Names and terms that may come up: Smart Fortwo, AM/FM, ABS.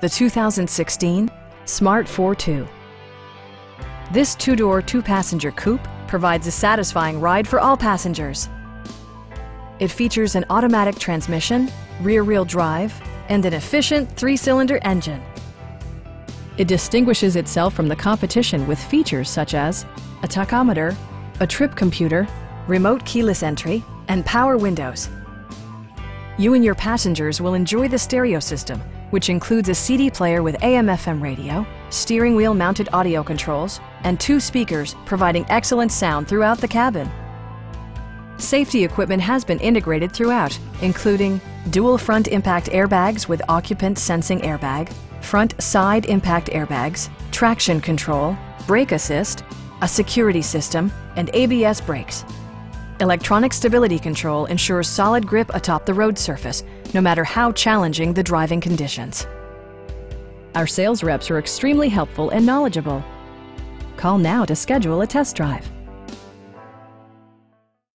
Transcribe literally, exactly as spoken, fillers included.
The two thousand sixteen Smart Fortwo. This two-door, two-passenger coupe provides a satisfying ride for all passengers. It features an automatic transmission, rear-wheel drive, and an efficient three-cylinder engine. It distinguishes itself from the competition with features such as a tachometer, a trip computer, remote keyless entry, and power windows. You and your passengers will enjoy the stereo system, which includes a C D player with A M F M radio, steering wheel mounted audio controls, and two speakers providing excellent sound throughout the cabin. Safety equipment has been integrated throughout, including dual front impact airbags with occupant sensing airbag, front side impact airbags, traction control, brake assist, a security system, and A B S brakes. Electronic stability control ensures solid grip atop the road surface, no matter how challenging the driving conditions. Our sales reps are extremely helpful and knowledgeable. Call now to schedule a test drive.